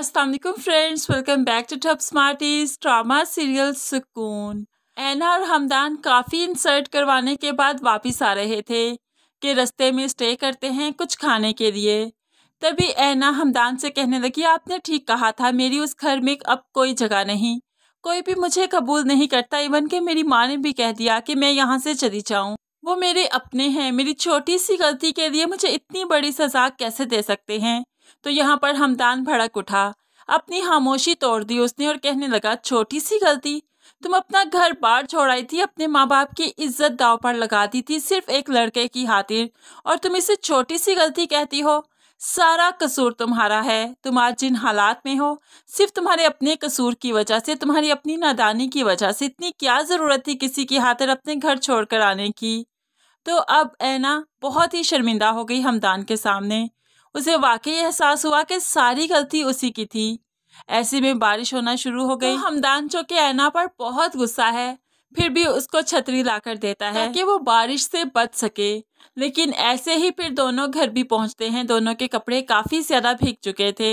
अस्सलाम वालेकुम friends, welcome back to Top Smarties. Drama serial Sukoon. ऐना और हमदान काफ़ी इंसर्ट करवाने के बाद वापस आ रहे थे कि रास्ते में स्टे करते हैं कुछ खाने के लिए। तभी ऐना हमदान से कहने लगी, आपने ठीक कहा था, मेरी उस घर में अब कोई जगह नहीं, कोई भी मुझे कबूल नहीं करता। इवन कि मेरी माँ ने भी कह दिया कि मैं यहाँ से चली जाऊँ। वो मेरे अपने हैं, मेरी छोटी सी गलती के लिए मुझे इतनी बड़ी सजा कैसे दे सकते हैं। तो यहाँ पर हमदान भड़क उठा, अपनी खामोशी तोड़ दी उसने और कहने लगा, छोटी सी गलती, तुम अपना घर बार छोड़ आई थी, अपने माँ बाप की इज्जत दाव पर लगा दी थी सिर्फ एक लड़के की खातिर, और तुम इसे छोटी सी गलती कहती हो। सारा कसूर तुम्हारा है, तुम आज जिन हालात में हो सिर्फ तुम्हारे अपने कसूर की वजह से, तुम्हारी अपनी नादानी की वजह से। इतनी क्या ज़रूरत थी किसी की खातिर अपने घर छोड़ कर आने की। तो अब ऐना बहुत ही शर्मिंदा हो गई हमदान के सामने। उसे वाकई एहसास हुआ कि सारी गलती उसी की थी। ऐसे में बारिश होना शुरू हो गई। तो हमदान जो कि ऐना पर बहुत गुस्सा है, फिर भी उसको छतरी लाकर देता है ताकि वो बारिश से बच सके। लेकिन ऐसे ही फिर दोनों घर भी पहुंचते हैं। दोनों के कपड़े काफ़ी ज़्यादा भीग चुके थे।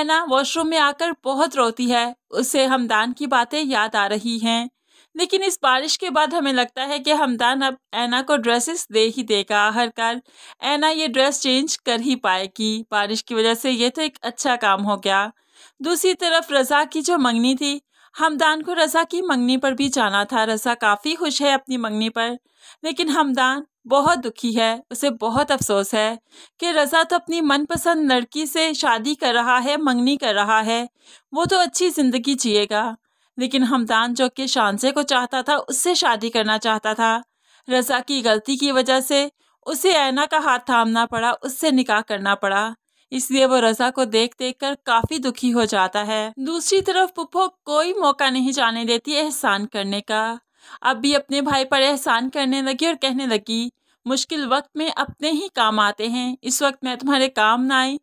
ऐना वॉशरूम में आकर बहुत रोती है, उसे हमदान की बातें याद आ रही हैं। लेकिन इस बारिश के बाद हमें लगता है कि हमदान अब ऐना को ड्रेसेस दे ही देगा। हर कार ऐना ये ड्रेस चेंज कर ही पाएगी बारिश की वजह से। ये तो एक अच्छा काम हो गया। दूसरी तरफ रज़ा की जो मंगनी थी, हमदान को रज़ा की मंगनी पर भी जाना था। रज़ा काफ़ी खुश है अपनी मंगनी पर, लेकिन हमदान बहुत दुखी है। उसे बहुत अफसोस है कि रज़ा तो अपनी मनपसंद लड़की से शादी कर रहा है, मंगनी कर रहा है, वो तो अच्छी ज़िंदगी जिएगा। लेकिन हमदान जो कि शानज़े को चाहता था, उससे शादी करना चाहता था। रज़ा की गलती की वजह से उसे ऐना का हाथ थामना पड़ा, उससे निकाह करना पड़ा, इसलिए वो रज़ा को देख देख कर काफ़ी दुखी हो जाता है। दूसरी तरफ पुप्पो कोई मौका नहीं जाने देती एहसान करने का। अब भी अपने भाई पर एहसान करने लगी और कहने लगी, मुश्किल वक्त में अपने ही काम आते हैं, इस वक्त मैं तुम्हारे काम ना आई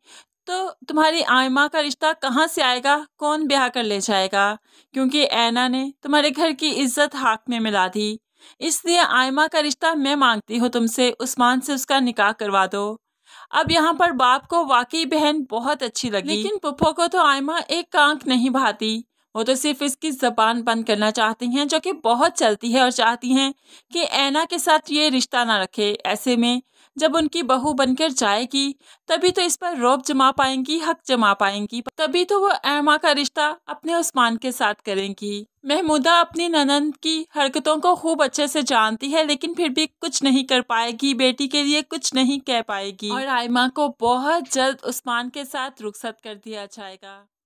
तो तुम्हारी आयमा का रिश्ता कहाँ से आएगा, कौन ब्याह कर ले जाएगा, क्योंकि ऐना ने तुम्हारे घर की इज्जत हाक में मिला दी, इसलिए आयमा का रिश्ता मैं मांगती हूँ तुमसे, उस्मान से उसका निकाह करवा दो। अब यहाँ पर बाप को वाकई बहन बहुत अच्छी लगी, लेकिन पुप्पो को तो आयमा एक आंख नहीं भाती। वो तो सिर्फ इसकी ज़बान बंद करना चाहती हैं जो कि बहुत चलती है, और चाहती हैं कि ऐना के साथ ये रिश्ता ना रखे। ऐसे में जब उनकी बहू बनकर जाएगी तभी तो इस पर रौब जमा पाएंगी, हक जमा पाएंगी, तभी तो वो ऐमा का रिश्ता अपने उस्मान के साथ करेंगी। महमूदा अपनी ननंद की हरकतों को खूब अच्छे से जानती है, लेकिन फिर भी कुछ नहीं कर पाएगी, बेटी के लिए कुछ नहीं कह पाएगी, और आयमा को बहुत जल्द उस्मान के साथ रुखसत कर दिया जाएगा।